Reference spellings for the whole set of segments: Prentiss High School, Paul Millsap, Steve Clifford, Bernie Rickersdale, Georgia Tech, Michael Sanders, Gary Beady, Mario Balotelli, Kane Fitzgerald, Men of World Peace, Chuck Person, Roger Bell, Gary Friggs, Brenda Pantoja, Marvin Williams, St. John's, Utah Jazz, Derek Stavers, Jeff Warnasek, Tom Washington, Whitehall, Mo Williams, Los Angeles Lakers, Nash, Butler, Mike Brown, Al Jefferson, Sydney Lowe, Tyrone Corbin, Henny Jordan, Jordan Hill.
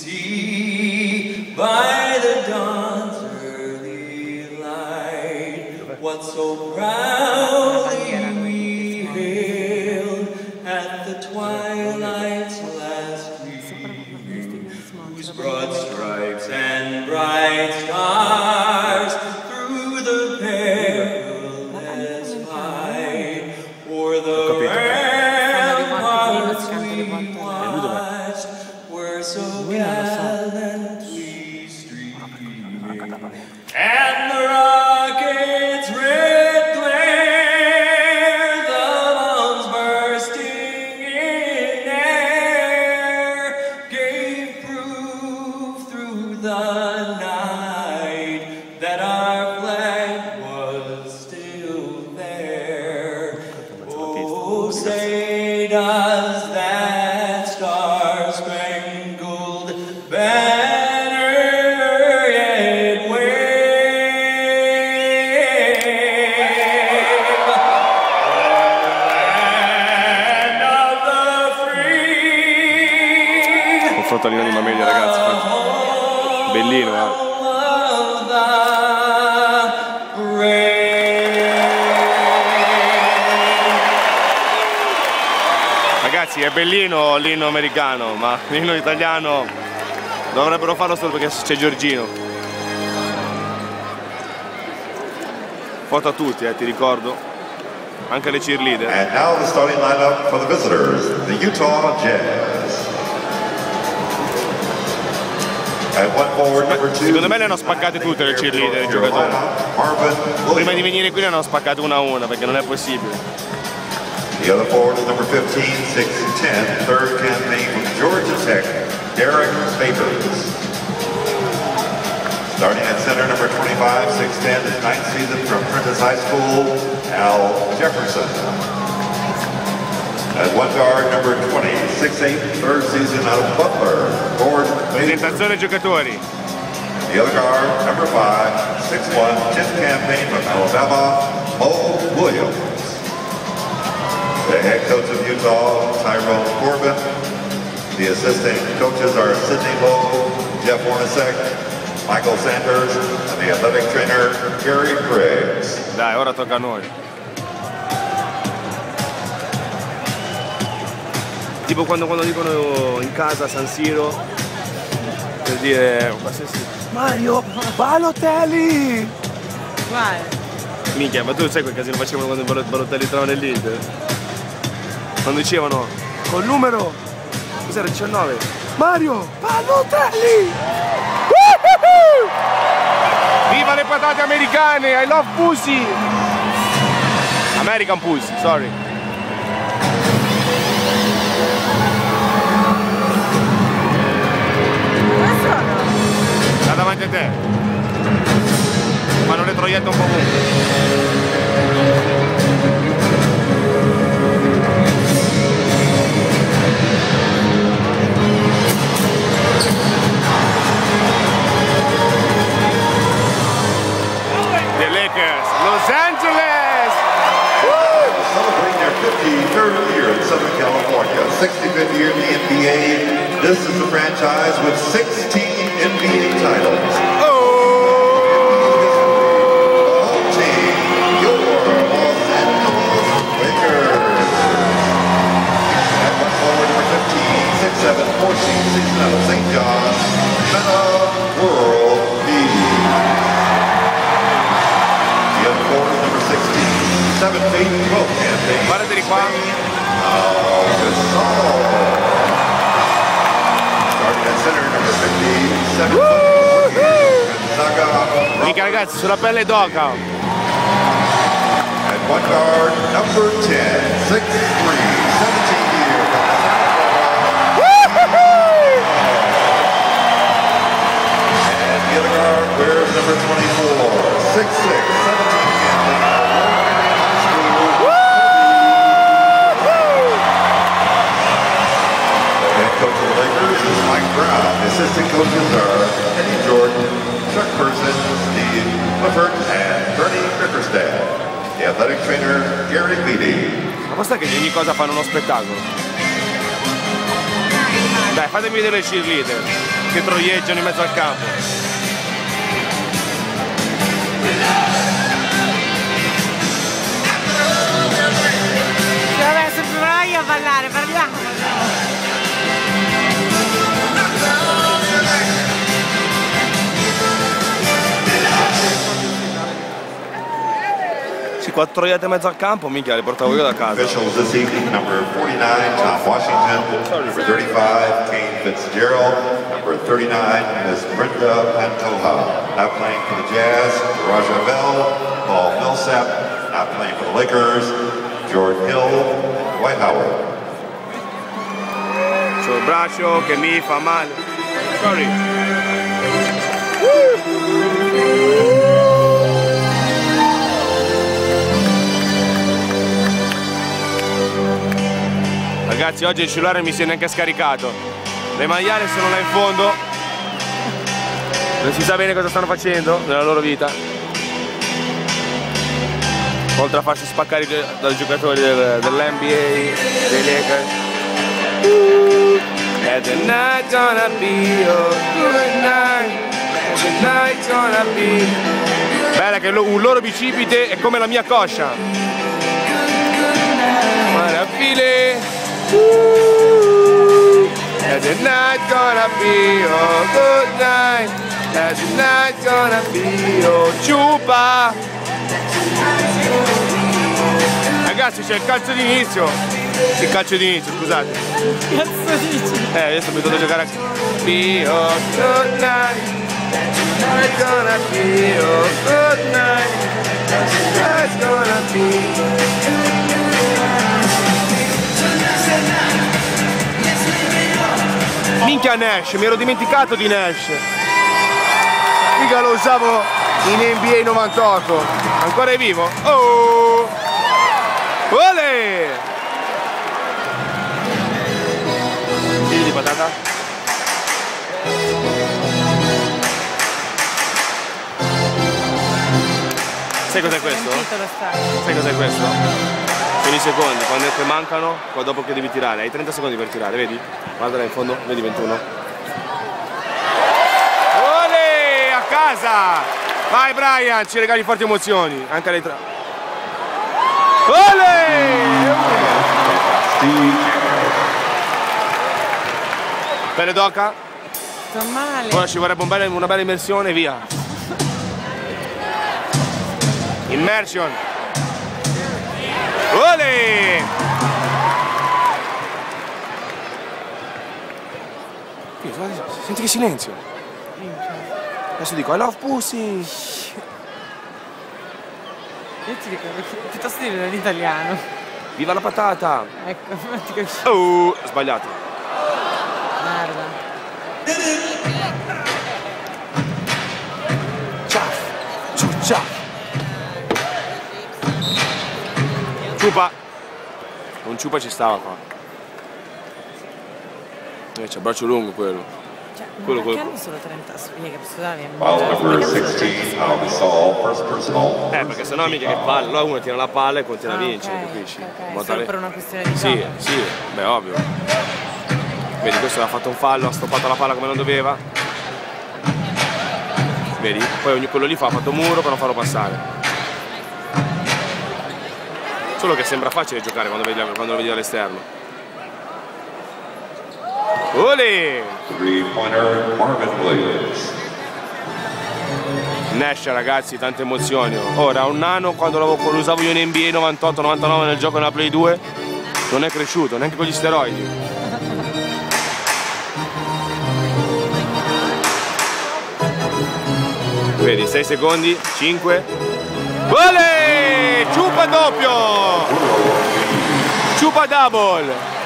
see by the dawn's early light what so proudly we hailed at the twilight's last gleaming, whose broad stripes and bright stars through the perilous fight o'er the ramparts we watched were so gallantly streaming, and the rocket's red glare, the bombs bursting in air, gave proof through the night that our flag was still there. Oh, say does that star-spangled banner yet wave? Land of the free. Ho fatto l'anima meglio, ragazzi. Bellino, eh? Of the brave. Ragazzi, è bellino l'inno americano, ma l'inno italiano dovrebbero farlo solo perché c'è Giorgino. Foto a tutti, ti ricordo. Anche le cheerleader. And now the starting lineup for the visitors, the Utah Jazz. Secondo me le hanno spaccate tutte le cheerleader, i giocatori. Prima di venire qui le hanno spaccate una a una, perché non è possibile. The other forward is number 15, 6'10", third campaign from Georgia Tech, Derek Stavers. Starting at center, number 25, 6'10", his ninth season from Prentiss High School, Al Jefferson. At one guard, number 20, 6'8", third season out of Butler, Jordan Hill. Presentazione giocatori. The other guard, number 5, 6'1", 10th campaign from Alabama, Mo Williams. The head coach of Utah, Tyrone Corbin. The assistant coaches are Sydney Lowe, Jeff Warnasek, Michael Sanders, and the athletic trainer, Gary Friggs. Dai, ora tocca a noi. Tipo quando dicono in casa San Siro, per dire qualsiasi... Mario Balotelli! Vai! Minchia, ma tu sai quel casino facevano quando Balotelli entrava nell'Inter? Quando dicevano, col numero... cos'era, 19? Mario Balotelli! Viva le patate americane! I love pussy! American pussy, sorry! Davanti a te, fanno le troiette un po' ovunque. The Lakers, Los Angeles! Celebrating their 53rd year in Southern California, 65th year in the NBA. This is a franchise with 16 NBA titles. Oh! The home team, your Los Angeles Lakers. At one forward, number 15, 6'7", 14th season out of St. John's, Men of World Peace. The other forward, number 16, 7'8", 12th campaign. Guardati qua. Center number 57. Mica ragazzi, sulla pelle d'oca. And one guard number 10, 6'3", 17 years. And the other guard wears number 24, 6'6", 17. Coach of the Lakers is Mike Brown. Assistant coaches are Henny Jordan, Chuck Person, Steve Clifford, and Bernie Rickersdale. The athletic trainer, Gary Beady. Ma basta che di ogni cosa fanno uno spettacolo. Dai, fatemi vedere le cheerleader. che troieggiano in mezzo al campo. A ballare, parliamo. Sì, quattro troiate in mezzo al campo, minchia, le portavo io da casa. Officials this evening, number 49, Tom Washington, number 35, Kane Fitzgerald, number 39, Miss Brenda Pantoja. Not playing for the Jazz, Roger Bell, Paul Millsap, not playing for the Lakers, Jordan Hill, Whitehall. Il suo braccio che mi fa male. Sorry. Ragazzi, oggi il cellulare mi si è neanche scaricato. Le maiale sono là in fondo. Non si sa bene cosa stanno facendo nella loro vita. Oltre a farsi spaccare dai giocatori dell'NBA, dei Lakers. And the night's gonna be a good night, and the night's gonna be. Bella che un loro bicipite è come la mia coscia. Maravile. And the night's gonna be a good night, and the night's gonna be a ciupa. Ragazzi, c'è il calcio d'inizio. Il calcio d'inizio, scusate. Cazzo dici? Adesso mi devo giocare a minchia Nash, mi ero dimenticato di Nash. Mica lo usavo in NBA 98, ancora è vivo? Oh! Olè! Chili di patata? Sai cos'è questo? Sai cos'è questo? Sono i secondi, quando te mancano, qua dopo che devi tirare, hai 30 secondi per tirare, vedi? Guarda là in fondo, vedi 21. Olè! A casa! Vai Brian, ci regali forti emozioni, anche alle tre. Olè! Bene Doca? Sto male. Ora ci vorrebbe una bella immersione, via. Immersion. Olè! Senti che silenzio. Adesso dico I love pussy. Io ti dico, piuttosto di dire in italiano. Viva la patata! Ecco, non ti capisco. Oh, sbagliato. Merda. Ciao! Ciao! Ciupa! Un ciupa ci stava qua. C'è il braccio lungo quello. Quello, quello. Solo 30, spiega, scusami. Number 16, Al Sol, first personal. Perché sennò mica che palle, allora uno tira la palla e continua a vincere, okay, capisci? Okay. Ma solo per una questione di gioco. Sì, sì, beh, ovvio. Vedi, questo ha fatto un fallo, ha stoppato la palla come non doveva. Vedi? Poi quello lì fa, ha fatto un muro per non farlo passare. Solo che sembra facile giocare quando lo vedi all'esterno. Olè! 3-pointer Marvin Williams. Nash, ragazzi, tante emozioni. Ora, un nano quando lo usavo io in NBA 98-99 nel gioco nella Play 2 non è cresciuto, neanche con gli steroidi. Vedi, 6 secondi, 5. Olè! Ciupa doppio! Ciupa double!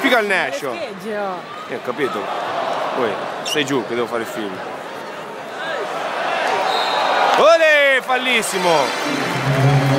Figa il Nash! Ho capito. Poi sei giù che devo fare il film. Olè, fallissimo!